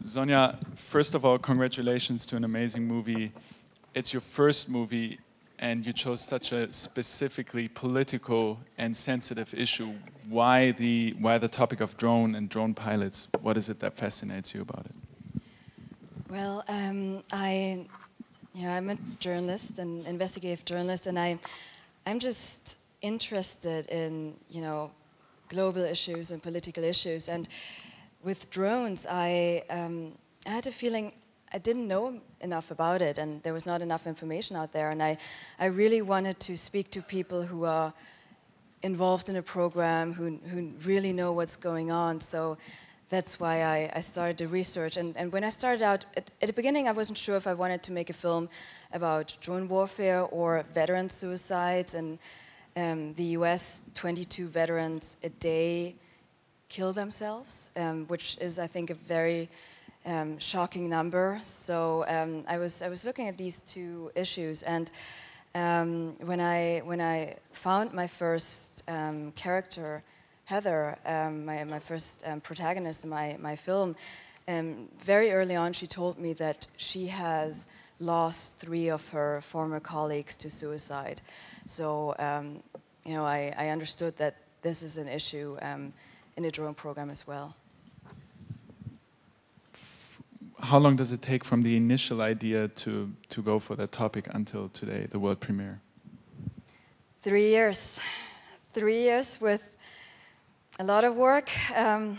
Sonia, first of all, congratulations to an amazing movie. It's your first movie, and you chose such a specifically political and sensitive issue. Why the topic of drone and drone pilots? What is it that fascinates you about it? Well, I'm a journalist, an investigative journalist, and I'm just interested in, you know, global issues and political issues. And with drones, I had a feeling I didn't know enough about it, and there was not enough information out there. And I really wanted to speak to people who are involved in a program, who really know what's going on. So that's why I started the research. And when I started out, at the beginning, I wasn't sure if I wanted to make a film about drone warfare or veteran suicides. And the US, 22 veterans a day kill themselves, which is, I think, a very shocking number. So I was looking at these two issues, and when I found my first character, Heather, my first protagonist in my film, very early on she told me that she has lost 3 of her former colleagues to suicide. So you know, I understood that this is an issue in the drone program as well. How long does it take from the initial idea to go for that topic until today, the world premiere? 3 years. 3 years with a lot of work,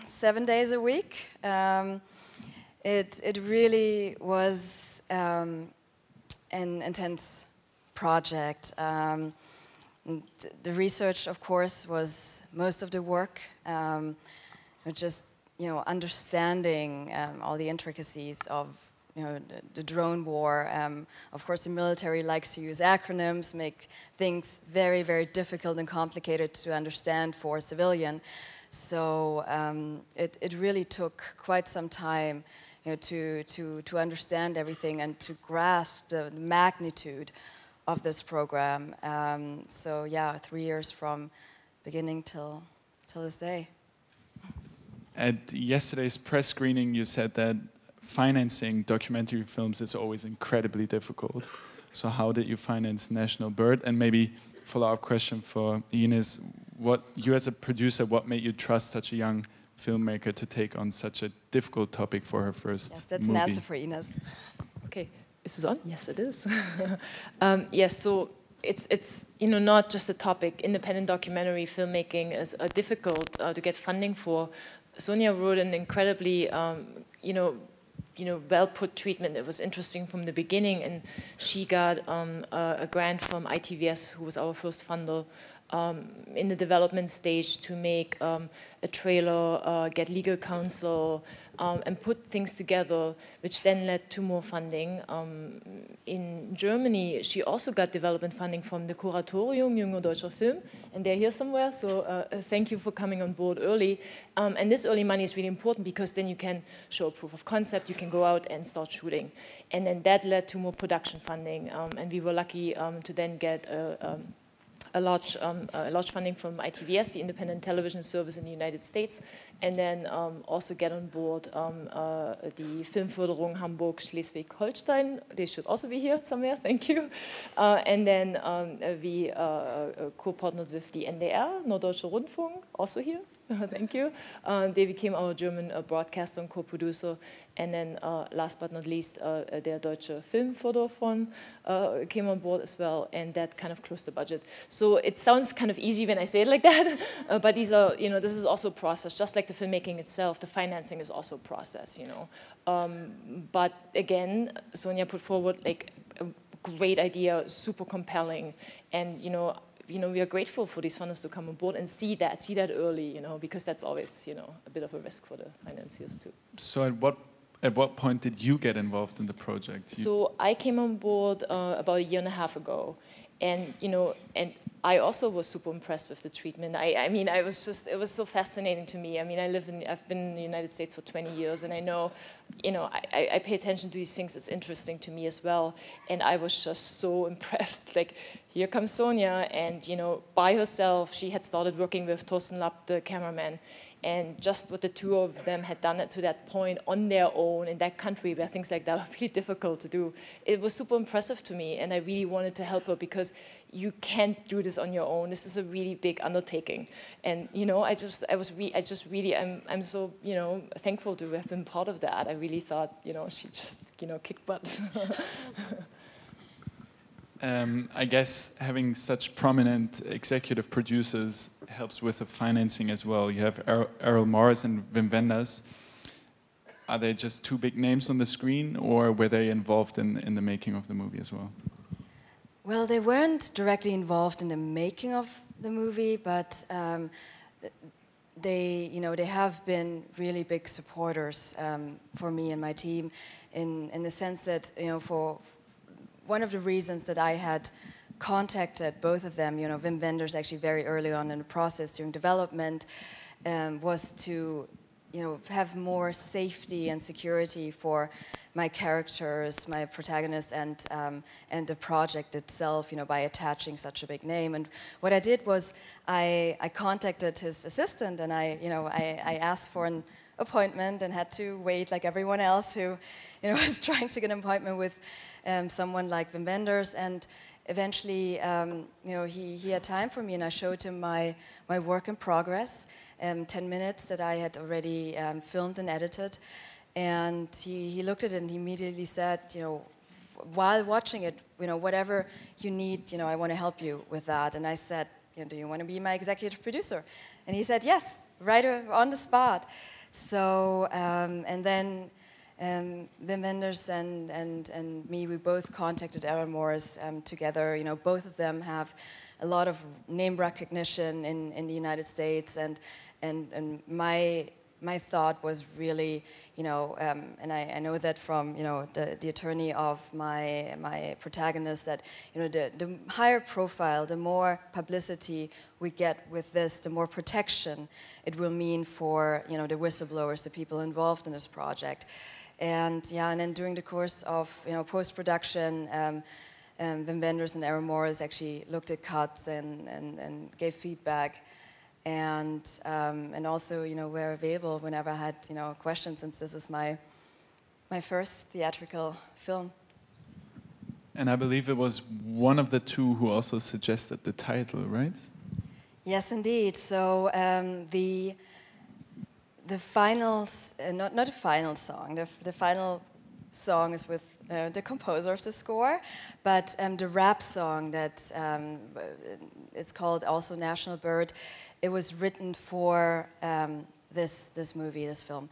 7 days a week. It really was an intense project. The research, of course, was most of the work. Just understanding all the intricacies of the drone war. Of course, the military likes to use acronyms, make things very, very difficult and complicated to understand for a civilian. So it really took quite some time, to understand everything and to grasp the magnitude of this program. So yeah, 3 years from beginning till this day. At yesterday's press screening, you said that financing documentary films is always incredibly difficult. So how did you finance National Bird? And maybe follow-up question for Ines, what you as a producer, what made you trust such a young filmmaker to take on such a difficult topic for her first movie? Yes, that's an answer for Ines. Okay, is this on? Yes, it is. Yes, so it's not just a topic. Independent documentary filmmaking is difficult to get funding for. Sonia wrote an incredibly, well-put treatment. It was interesting from the beginning, and she got a grant from ITVS, who was our first funder, in the development stage to make a trailer, get legal counsel, and put things together, which then led to more funding. In Germany, she also got development funding from the Kuratorium Junge Deutscher Film, and they're here somewhere, so thank you for coming on board early. And this early money is really important, because then you can show proof of concept, you can go out and start shooting. And then that led to more production funding, and we were lucky to then get a large funding from ITVS, the independent television service in the United States, and then also get on board the Filmförderung Hamburg-Schleswig-Holstein. They should also be here somewhere, thank you. And then we co-partnered with the NDR, Norddeutsche Rundfunk, also here, thank you. They became our German broadcaster and co-producer. And then last but not least, der Deutsche Filmförderung came on board as well, and that kind of closed the budget. So it sounds kind of easy when I say it like that, but these are, this is also a process. Just like the filmmaking itself, the financing is also a process, But again, Sonia put forward like a great idea, super compelling, and we are grateful for these funders to come on board and see that early, because that's always, a bit of a risk for the financiers too. So at what point did you get involved in the project? So I came on board about 1.5 years ago, and I also was super impressed with the treatment. It was so fascinating to me. I've been in the United States for 20 years, and I know, I pay attention to these things. It's interesting to me as well. And I was just so impressed. Like, here comes Sonia, and by herself, she had started working with Thorsten Lapp, the cameraman, and just what the two of them had done to that point on their own in that country where things like that are really difficult to do, it was super impressive to me, and I really wanted to help her because you can't do this on your own. This is a really big undertaking, and you know, I'm so, you know, thankful to have been part of that. I really thought, you know, she just, you know, kicked butt. I guess having such prominent executive producers helps with the financing as well. You have Errol Morris and Wim Wenders. Are they just two big names on the screen, or were they involved in the making of the movie as well? Well, they weren't directly involved in the making of the movie, but they, you know, they have been really big supporters for me and my team, in the sense that, you know, for one of the reasons that I had contacted both of them, you know, Wim Wenders actually very early on in the process during development, was to, you know, have more safety and security for my characters, my protagonists, and the project itself, you know, by attaching such a big name. And what I did was I contacted his assistant, and I asked for an appointment and had to wait like everyone else who, you know, was trying to get an appointment with someone like Wim Wenders. And eventually, you know, he had time for me, and I showed him my work in progress, 10 minutes that I had already filmed and edited. And he looked at it and he immediately said, you know, while watching it, you know, whatever you need, you know, I want to help you with that. And I said, you know, do you want to be my executive producer? And he said, yes, right on the spot. So, and then Wim Wenders and me, we both contacted Errol Morris together. You know, both of them have a lot of name recognition in the United States, and my thought was really, you know, and I know that from, you know, the attorney of my protagonist, that, you know, the higher profile, the more publicity we get with this, the more protection it will mean for, you know, the whistleblowers, the people involved in this project. And yeah, and then during the course of, you know, post-production, Wim Wenders and Errol Morris actually looked at cuts and gave feedback. And also, you know, we're available whenever I had, you know, questions, since this is my first theatrical film. And I believe it was one of the two who also suggested the title, right? Yes, indeed. So the final, not the final song. The final song is with the composer of the score, but the rap song that is called also National Bird. It was written for this movie, this film,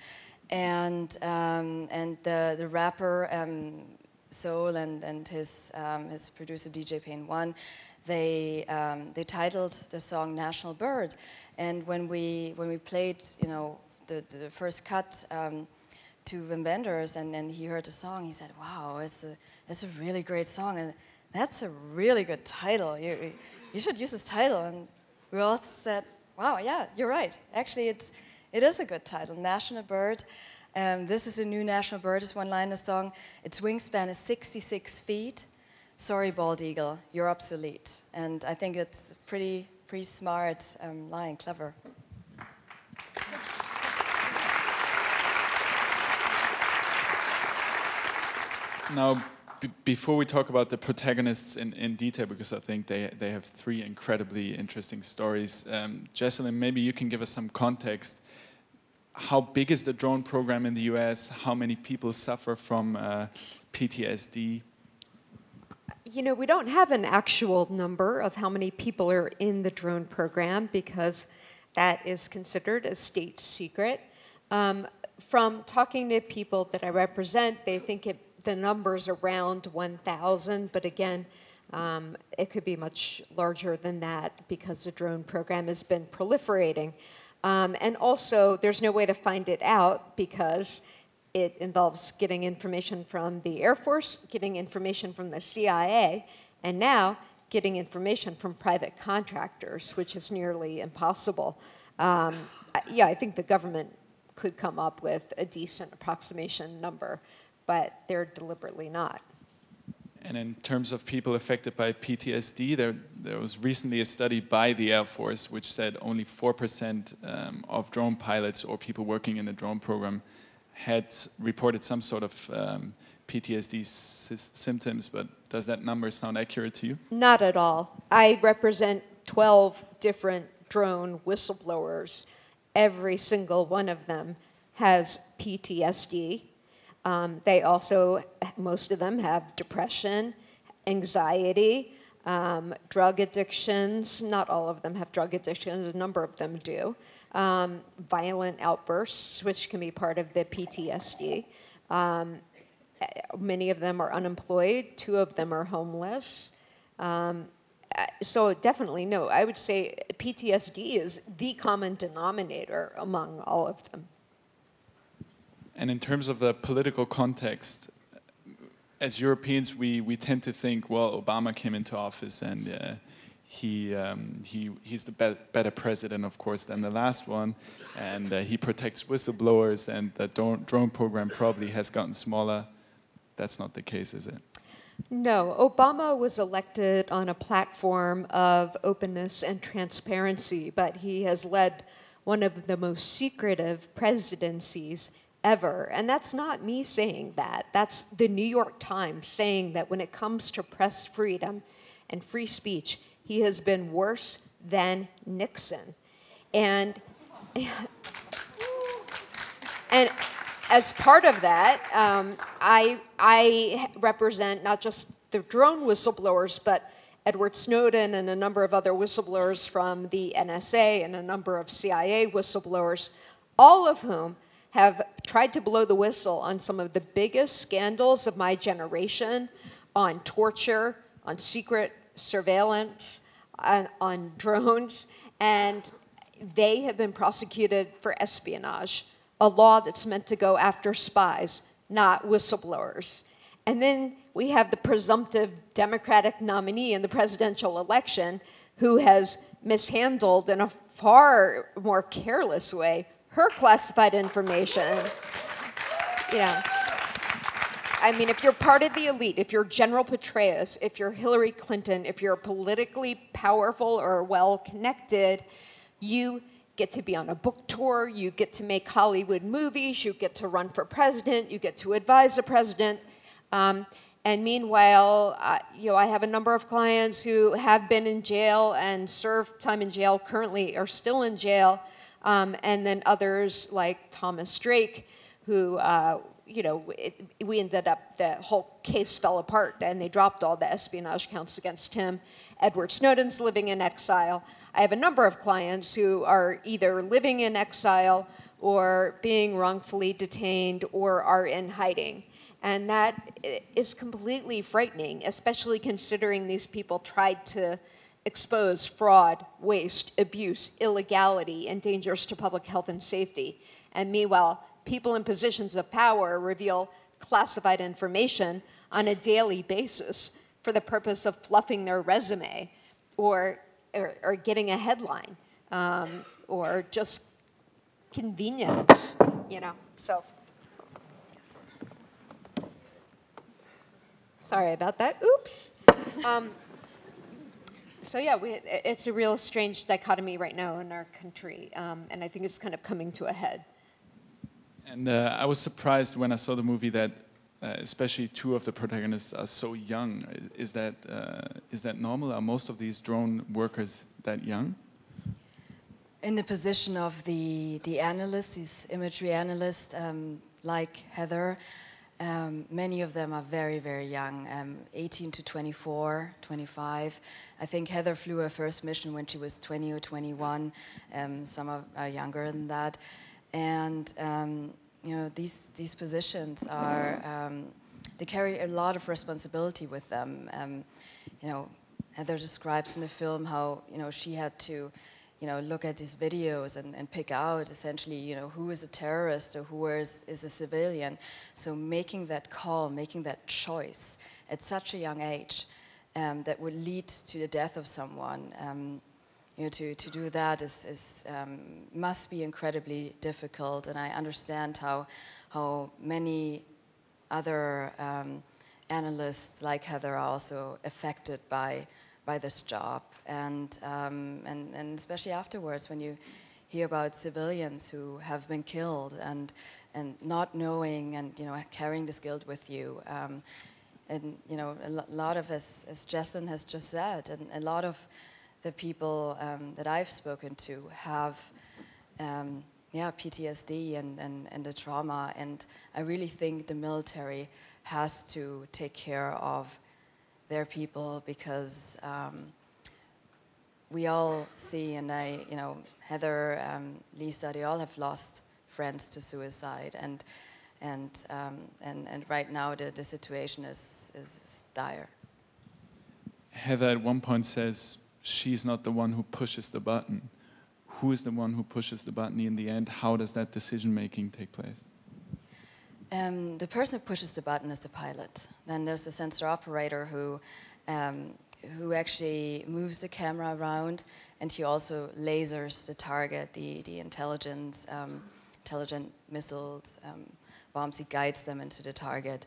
and the rapper Soul and his producer DJ Payne One, they titled the song National Bird, and when we played, you know, the first cut to Wim Wenders, and he heard the song, he said, "Wow, it's a really great song, and that's a really good title. You should use this title." And we all said, "Wow, yeah, you're right. Actually, it is a good title, National Bird. This is a new National Bird," is one line in the song. Its wingspan is 66 feet. Sorry, bald eagle, you're obsolete. And I think it's pretty smart line, clever. Now, before we talk about the protagonists in detail, because I think they have three incredibly interesting stories, Jesselyn, maybe you can give us some context. How big is the drone program in the US? How many people suffer from PTSD? You know, we don't have an actual number of how many people are in the drone program, because that is considered a state secret. From talking to people that I represent, they think the number's around 1,000, but again, it could be much larger than that because the drone program has been proliferating. And also, there's no way to find it out because it involves getting information from the Air Force, getting information from the CIA, and now getting information from private contractors, which is nearly impossible. Yeah, I think the government could come up with a decent approximation number, but they're deliberately not. And in terms of people affected by PTSD, there was recently a study by the Air Force which said only 4% of drone pilots or people working in the drone program had reported some sort of PTSD symptoms, but does that number sound accurate to you? Not at all. I represent 12 different drone whistleblowers. Every single one of them has PTSD. They also, most of them have depression, anxiety, drug addictions. Not all of them have drug addictions, a number of them do. Violent outbursts, which can be part of the PTSD. Many of them are unemployed. 2 of them are homeless. So definitely, no, I would say PTSD is the common denominator among all of them. And in terms of the political context, as Europeans, we tend to think, well, Obama came into office and he's the better president, of course, than the last one, and he protects whistleblowers, and the drone program probably has gotten smaller. That's not the case, is it? No. Obama was elected on a platform of openness and transparency, but he has led one of the most secretive presidencies ever. And that's not me saying that. That's the New York Times saying that when it comes to press freedom and free speech, he has been worse than Nixon. And as part of that, I represent not just the drone whistleblowers, but Edward Snowden and a number of other whistleblowers from the NSA and a number of CIA whistleblowers, all of whom have tried to blow the whistle on some of the biggest scandals of my generation, on torture, on secret surveillance, on drones, and they have been prosecuted for espionage, a law that's meant to go after spies, not whistleblowers. And then we have the presumptive Democratic nominee in the presidential election who has mishandled in a far more careless way her classified information. Yeah. I mean, if you're part of the elite, if you're General Petraeus, if you're Hillary Clinton, if you're politically powerful or well-connected, you get to be on a book tour, you get to make Hollywood movies, you get to run for president, you get to advise the president. And meanwhile, you know, I have a number of clients who have been in jail and served time in jail, currently are still in jail. And then others like Thomas Drake, who, you know, we ended up, the whole case fell apart and they dropped all the espionage counts against him. Edward Snowden's living in exile. I have a number of clients who are either living in exile or being wrongfully detained or are in hiding. And that is completely frightening, especially considering these people tried to expose fraud, waste, abuse, illegality, and dangers to public health and safety. And meanwhile, people in positions of power reveal classified information on a daily basis for the purpose of fluffing their resume or getting a headline or just convenience, you know, so. Sorry about that, oops. So yeah, it's a real strange dichotomy right now in our country, and I think it's kind of coming to a head. And I was surprised when I saw the movie that especially 2 of the protagonists are so young. Is that normal? Are most of these drone workers that young? In the position of the analysts, these imagery analysts, like Heather, many of them are very, very young, 18 to 24, 25. I think Heather flew her first mission when she was 20 or 21. Some are younger than that. And you know, these positions are, they carry a lot of responsibility with them. You know, Heather describes in the film how, you know, she had to, you know, look at these videos and pick out essentially, you know, who is a terrorist or who is a civilian. So making that call, making that choice at such a young age that would lead to the death of someone, you know, to do that must be incredibly difficult. And I understand how many other analysts like Heather are also affected by this job, and especially afterwards when you hear about civilians who have been killed and not knowing, and carrying this guilt with you, and a lot of, as Jesselyn has just said, and a lot of the people that I've spoken to have PTSD and the trauma, and I really think the military has to take care of their people, because we all see, and Heather, Lisa, they all have lost friends to suicide, and right now the situation is dire. Heather at one point says she's not the one who pushes the button. Who is the one who pushes the button in the end? How does that decision-making take place? The person who pushes the button is the pilot. Then there's the sensor operator who actually moves the camera around, and he also lasers the target, the intelligent missiles, bombs. He guides them into the target.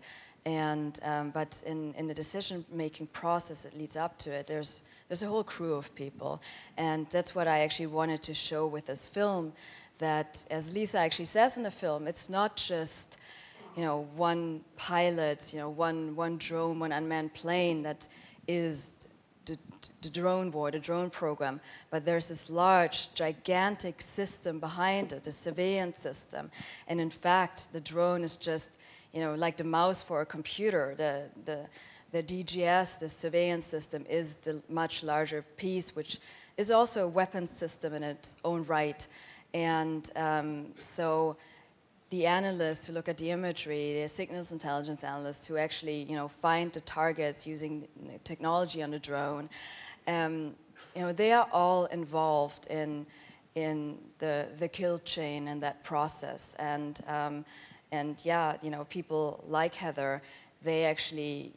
And but in the decision-making process that leads up to it, there's a whole crew of people, and that's what I actually wanted to show with this film. That, as Lisa actually says in the film, it's not just one pilot, one drone, one unmanned plane that is the drone war, the drone program, but there's this large, gigantic system behind it, the surveillance system, and in fact, the drone is just like the mouse for a computer. The DGS, the surveillance system, is the much larger piece, which is also a weapons system in its own right. And so the analysts who look at the imagery, the signals intelligence analysts who actually find the targets using technology on the drone, they are all involved in the kill chain and that process. And yeah, people like Heather, they actually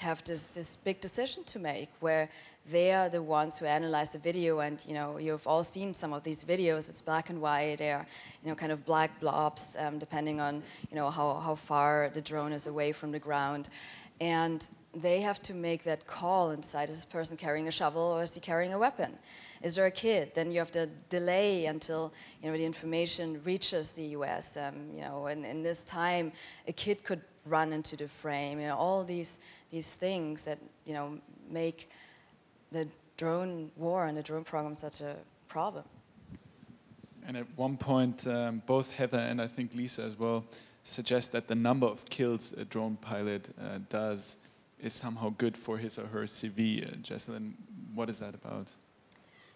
have this big decision to make, where they are the ones who analyze the video, and you've all seen some of these videos. It's black and white. They are kind of black blobs, depending on how far the drone is away from the ground, and they have to make that call and decide: is this person carrying a shovel, or is he carrying a weapon? Is there a kid? Then you have to delay until the information reaches the U.S. And in this time, a kid could run into the frame. All these things that make the drone war and the drone program such a problem. And at one point, both Heather and I think Lisa as well suggest that the number of kills a drone pilot does is somehow good for his or her CV. Jesselyn, what is that about?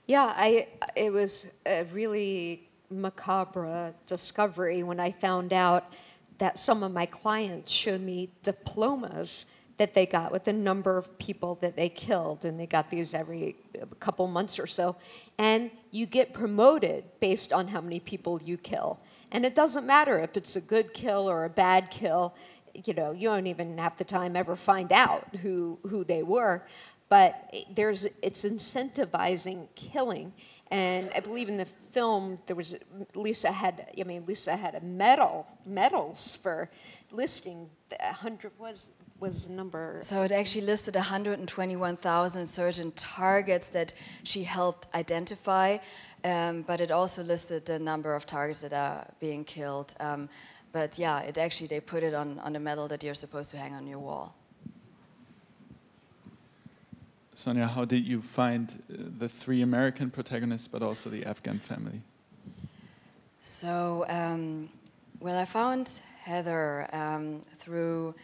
Yeah, it was a really macabre discovery when I found out that some of my clients showed me diplomas that they got with the number of people that they killed, and they got these every couple months or so. And you get promoted based on how many people you kill. And it doesn't matter if it's a good kill or a bad kill. You don't even half the time ever find out who they were. But it's incentivizing killing. And I believe in the film, Lisa had a medals for listing 100 was the number. So it actually listed 121,000 certain targets that she helped identify, but it also listed the number of targets that are being killed. But yeah, it actually, they put it on the medal that you're supposed to hang on your wall. Sonia, how did you find the three American protagonists, but also the Afghan family? So, well, I found Heather through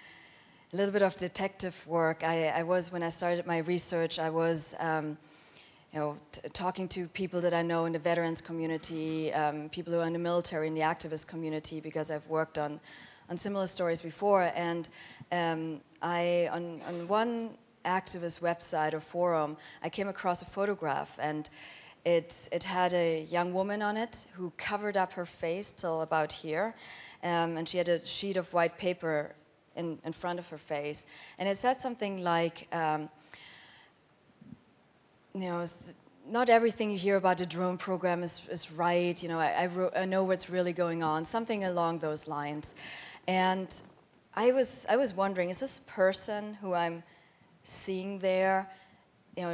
a little bit of detective work. When I started my research, I was talking to people that I know in the veterans community, people who are in the military, in the activist community, because I've worked on similar stories before. And on one activist website or forum, I came across a photograph, and it had a young woman on it who covered up her face till about here, and she had a sheet of white paper in front of her face, and it said something like, not everything you hear about the drone program is right, I know what's really going on, something along those lines. And I was wondering, is this person who I'm seeing there,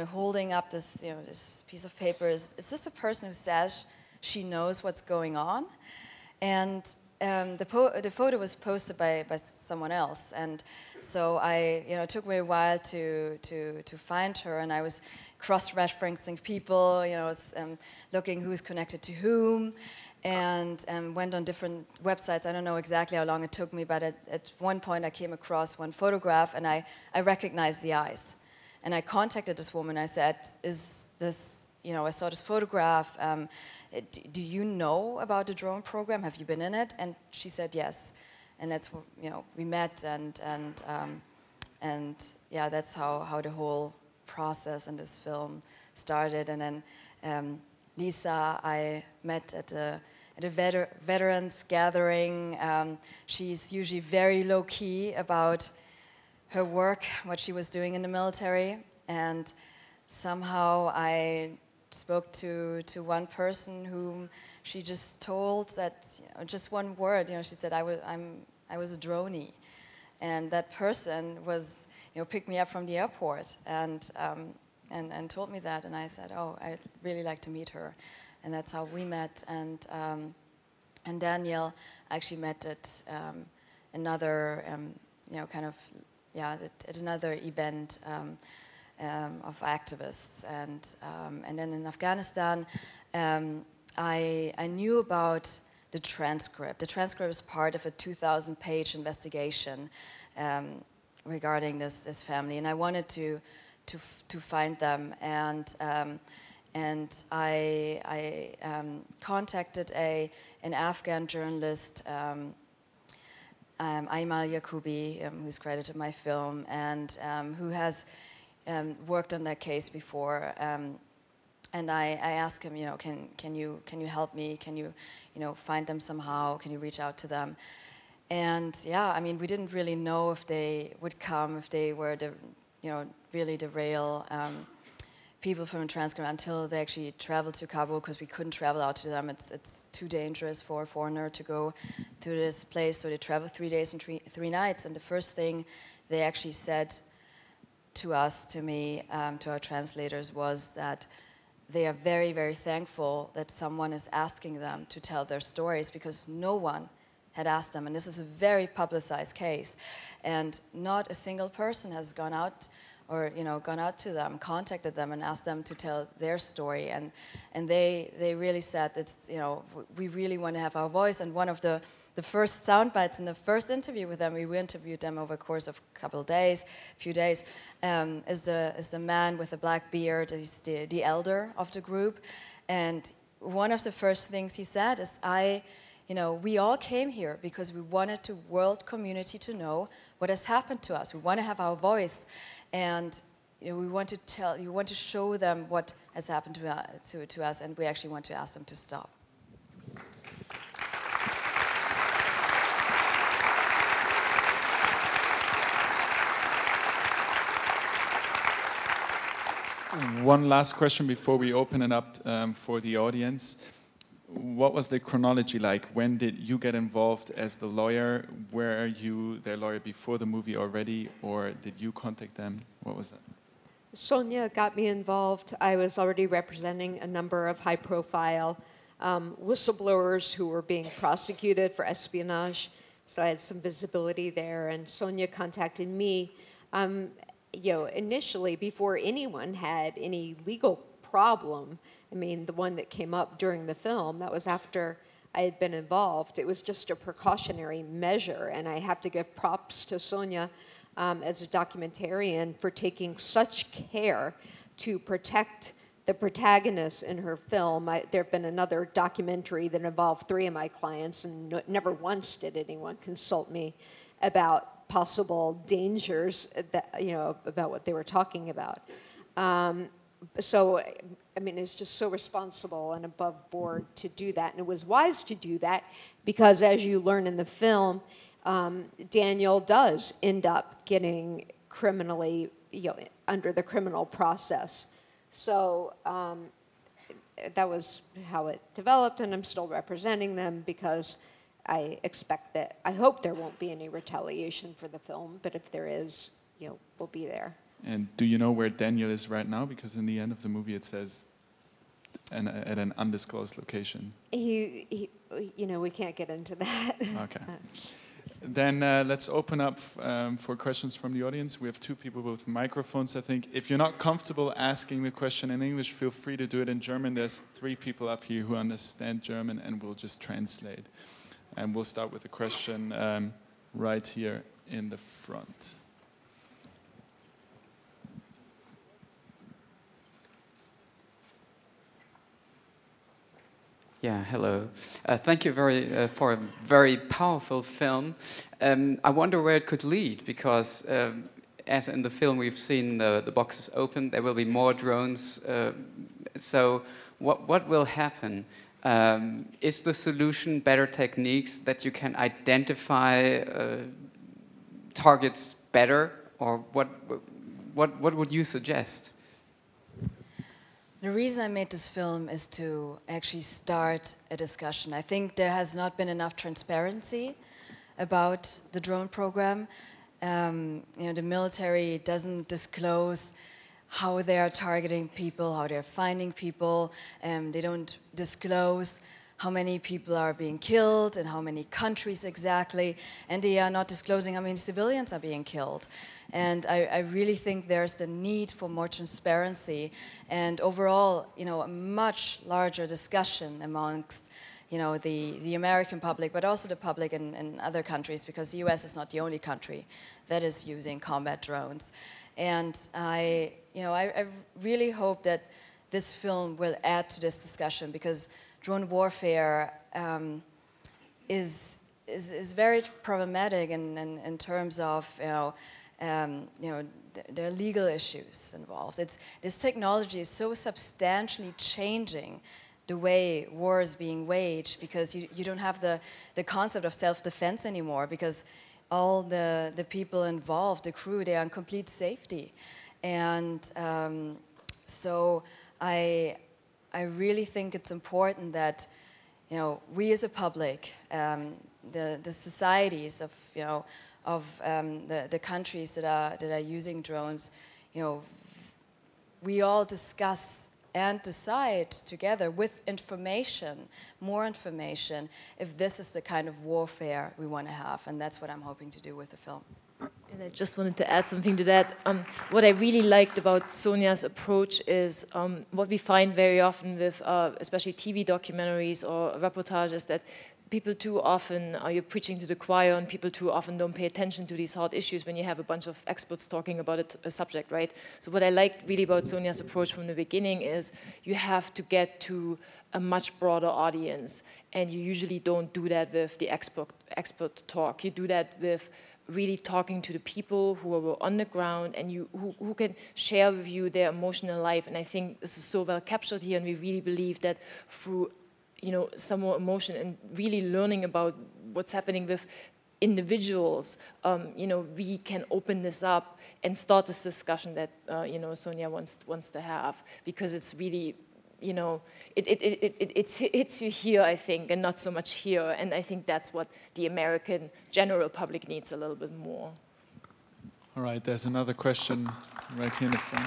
holding up this, this piece of paper, is this a person who says she knows what's going on? And the photo was posted by someone else, and so it took me a while to find her, and I was cross-referencing people, looking who's connected to whom, and went on different websites. I don't know exactly how long it took me, but at one point I came across one photograph, and I recognized the eyes, and I contacted this woman. I said, "Is this?" I saw this photograph, do you know about the drone program? Have you been in it? And she said yes. And that's, we met and yeah, that's how the whole process in this film started. And then Lisa, I met at a veterans gathering. She's usually very low-key about her work, what she was doing in the military. And somehow I spoke to one person whom she just told that just one word. She said I was a droney, and that person was picked me up from the airport and told me that, and I said, oh, I'd really like to meet her, and that's how we met. And Danielle actually met at another at another event. Of activists, and then in Afghanistan, I knew about the transcript. The transcript was part of a 2,000-page investigation regarding this family, and I wanted to find them. And I contacted an Afghan journalist, Aimal Yaqubi, who's credited my film, and who has worked on that case before, and I asked him, can you help me? Can you, find them somehow? Can you reach out to them? And yeah, I mean, we didn't really know if they would come, if they were the, really the real people from the transcript until they actually traveled to Kabul, because we couldn't travel out to them. It's too dangerous for a foreigner to go to this place. So they traveled 3 days and three nights. And the first thing they actually said to us, to me, to our translators, was that they are very, very thankful that someone is asking them to tell their stories, because no one had asked them. And this is a very publicized case, and not a single person has gone out or gone out to them, contacted them, and asked them to tell their story. And they really said, it's we really want to have our voice. And one of the first sound bites in the first interview with them, we interviewed them over a course of a couple of days, few days, is the man with the black beard, he's the elder of the group. And one of the first things he said is, we all came here because we wanted the world community to know what has happened to us. We want to have our voice, and we want to show them what has happened to us, and we actually want to ask them to stop. One last question before we open it up for the audience. What was the chronology like? When did you get involved as the lawyer? Were you their lawyer before the movie already, or did you contact them? What was that? Sonia got me involved. I was already representing a number of high-profile whistleblowers who were being prosecuted for espionage, so I had some visibility there, and Sonia contacted me. Initially, before anyone had any legal problem. I mean, the one that came up during the film, that was after I had been involved. It was just a precautionary measure, and I have to give props to Sonia as a documentarian for taking such care to protect the protagonists in her film. There have been another documentary that involved three of my clients, and never once did anyone consult me about possible dangers that, about what they were talking about. So, I mean, it's just so responsible and above board to do that. And it was wise to do that because, as you learn in the film, Daniel does end up getting criminally, under the criminal process. So that was how it developed, and I'm still representing them because I expect that, I hope there won't be any retaliation for the film, but if there is, you know, we'll be there. And do you know where Daniel is right now? Because in the end of the movie it says at an undisclosed location. He you know, we can't get into that. Okay. Then let's open up for questions from the audience. We have two people with microphones, I think. If you're not comfortable asking the question in English, feel free to do it in German. There's three people up here who understand German and will just translate. And we'll start with a question right here in the front. Yeah, hello. Thank you for a very powerful film. I wonder where it could lead, because as in the film we've seen the boxes open, there will be more drones. So what will happen? Is the solution better techniques that you can identify targets better? Or what would you suggest? The reason I made this film is to actually start a discussion. I think there has not been enough transparency about the drone program. You know, the military doesn't disclose how they are targeting people, how they're finding people. They don't disclose how many people are being killed and how many countries exactly. And they are not disclosing how many civilians are being killed. And I really think there's the need for more transparency and overall, you know, a much larger discussion amongst, you know, the American public, but also the public in other countries, because the US is not the only country that is using combat drones. And I really hope that this film will add to this discussion, because drone warfare is very problematic in terms of, you know, there are legal issues involved. This technology is so substantially changing the way war is being waged, because you don't have the concept of self-defense anymore, because all the people involved, the crew, they are in complete safety. And so I really think it's important that, you know, we as a public, the societies of, you know, of the countries that are using drones, you know, we all discuss and decide together with information, more information, if this is the kind of warfare we want to have, and that's what I'm hoping to do with the film. And I just wanted to add something to that. What I really liked about Sonia's approach is what we find very often with especially TV documentaries or reportages, that people too often, you're preaching to the choir, and people too often don't pay attention to these hard issues when you have a bunch of experts talking about a subject, right? So what I liked really about Sonia's approach from the beginning is you have to get to a much broader audience, and you usually don't do that with the expert talk. You do that with really talking to the people who are on the ground and who can share with you their emotional life. And I think this is so well captured here, and we really believe that through, you know, some more emotion and really learning about what's happening with individuals, you know, we can open this up and start this discussion that, you know, Sonia wants to have, because it's really, you know, it hits you here, I think, and not so much here. And I think that's what the American general public needs a little bit more. All right, there's another question right here in the front.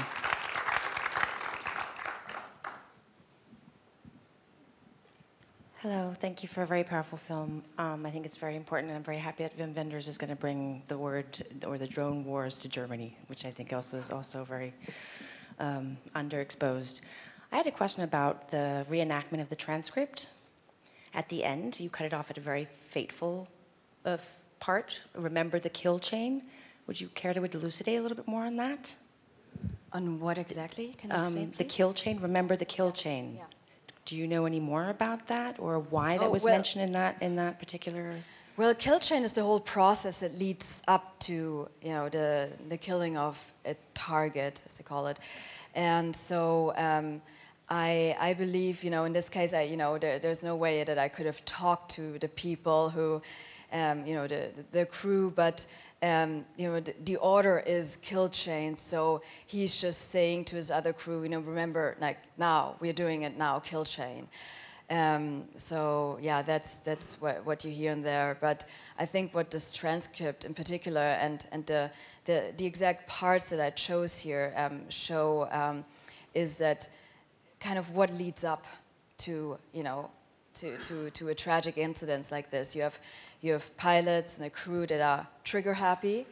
Hello, thank you for a very powerful film. I think it's very important, and I'm very happy that Wim Wenders is going to bring the word, or the drone wars, to Germany, which I think also is also very underexposed. I had a question about the reenactment of the transcript. At the end, you cut it off at a very fateful part. Remember the kill chain. Would you care to elucidate a little bit more on that? On what exactly? Can you explain, please? The kill chain. Remember the kill chain. Yeah. Do you know any more about that, or why that was mentioned in that particular? Well, kill chain is the whole process that leads up to, you know, the killing of a target, as they call it. And so I believe, you know, in this case, you know, there's no way that I could have talked to the people who, you know, the crew, but, you know, the order is kill chain, so he's just saying to his other crew, you know, remember, like, now, we're doing it now, kill chain. So yeah, that's what you hear in there. But I think what this transcript in particular and the exact parts that I chose here show is that kind of what leads up to, you know, to a tragic incident like this. You have pilots and a crew that are trigger happy,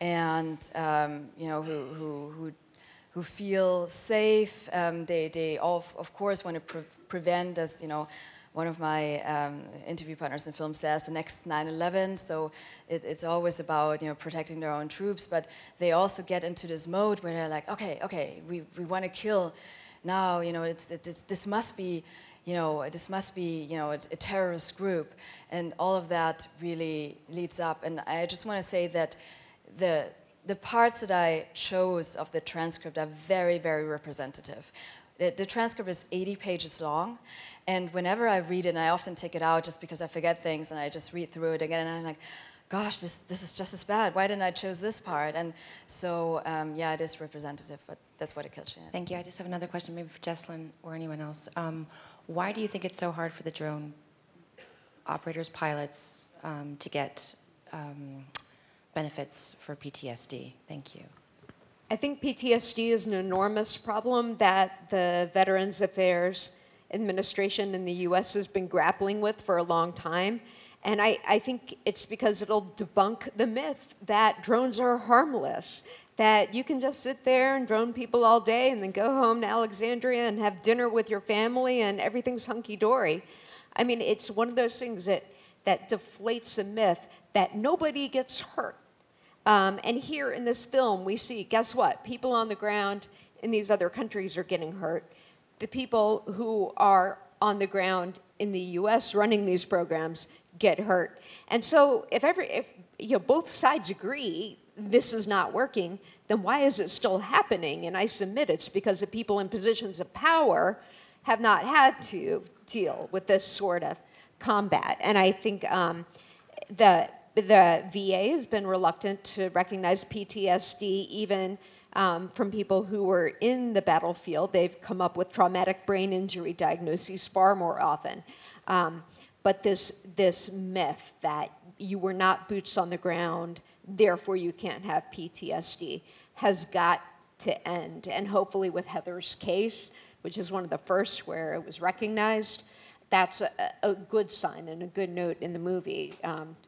and you know, who feel safe. They of course want to prevent, as you know, one of my interview partners in film says, the next 9/11. So it's always about, you know, protecting their own troops. But they also get into this mode where they're like, okay, we want to kill now. You know, this must be, you know, a terrorist group, and all of that really leads up. And I just want to say that the parts that I chose of the transcript are very, very representative. The transcript is 80 pages long, and whenever I read it, and I often take it out just because I forget things, and I just read through it again, and I'm like, gosh, this is just as bad. Why didn't I choose this part? And so, yeah, it is representative, but that's what a kill scene is. Thank you. I just have another question, maybe for Jesselyn or anyone else. Why do you think it's so hard for the drone operators, pilots, to get benefits for PTSD? Thank you. I think PTSD is an enormous problem that the Veterans Affairs Administration in the US has been grappling with for a long time. And I think it's because it'll debunk the myth that drones are harmless, that you can just sit there and drone people all day and then go home to Alexandria and have dinner with your family and everything's hunky-dory. I mean, it's one of those things that deflates a myth that nobody gets hurt. And here in this film, we see, guess what? People on the ground in these other countries are getting hurt. The people who are on the ground in the US running these programs get hurt. And so if you know, both sides agree this is not working, then why is it still happening? And I submit it's because the people in positions of power have not had to deal with this sort of combat. And I think the VA has been reluctant to recognize PTSD even from people who were in the battlefield. They've come up with traumatic brain injury diagnoses far more often. But this myth that you were not boots on the ground, therefore you can't have PTSD, has got to end. And hopefully with Heather's case, which is one of the first where it was recognized, that's a good sign and a good note in the movie,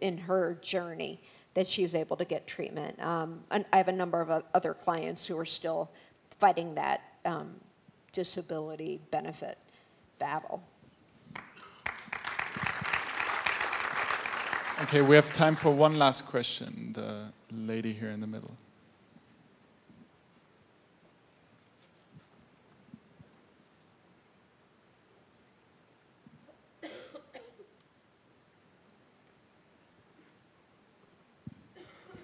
in her journey, that she's able to get treatment. And I have a number of other clients who are still fighting that disability benefit battle. Okay, we have time for one last question. The lady here in the middle.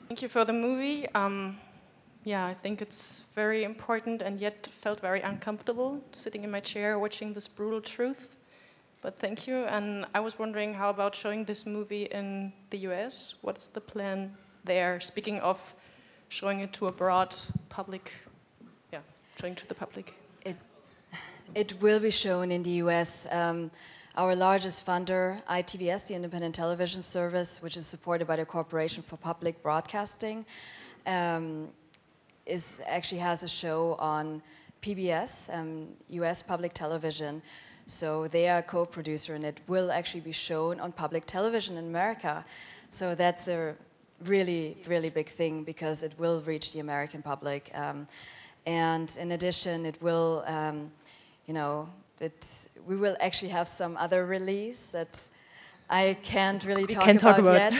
Thank you for the movie. Yeah, I think it's very important, and yet felt very uncomfortable sitting in my chair watching this brutal truth. But thank you. And I was wondering, how about showing this movie in the US? What's the plan there? Speaking of showing it to a broad public, yeah, showing to the public. It will be shown in the US. Our largest funder, ITVS, the Independent Television Service, which is supported by the Corporation for Public Broadcasting, actually has a show on PBS, US Public Television. So they are a co-producer, and it will actually be shown on public television in America. So that's a really, really big thing, because it will reach the American public. And in addition, it will, you know, we will actually have some other release that I can't really talk about yet.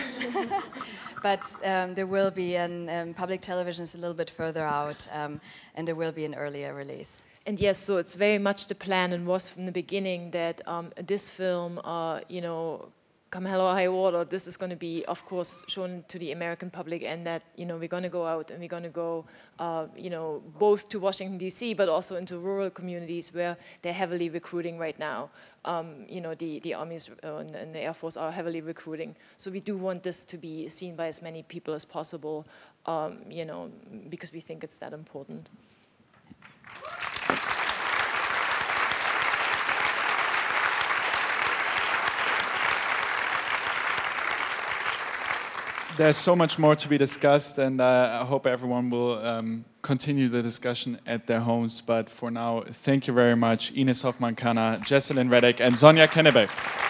But there will be, and public television is a little bit further out, and there will be an earlier release. And yes, so it's very much the plan, and was from the beginning, that this film, you know, come hell or high water, this is going to be, of course, shown to the American public, and that, you know, we're going to go out and we're going to go, you know, both to Washington, D.C., but also into rural communities where they're heavily recruiting right now. You know, the armies and the Air Force are heavily recruiting. So we do want this to be seen by as many people as possible, you know, because we think it's that important. there's so much more to be discussed, and I hope everyone will continue the discussion at their homes. But for now, thank you very much, Ines Hofman Kann, Jesselyn Radack, and Sonia Kennebeck.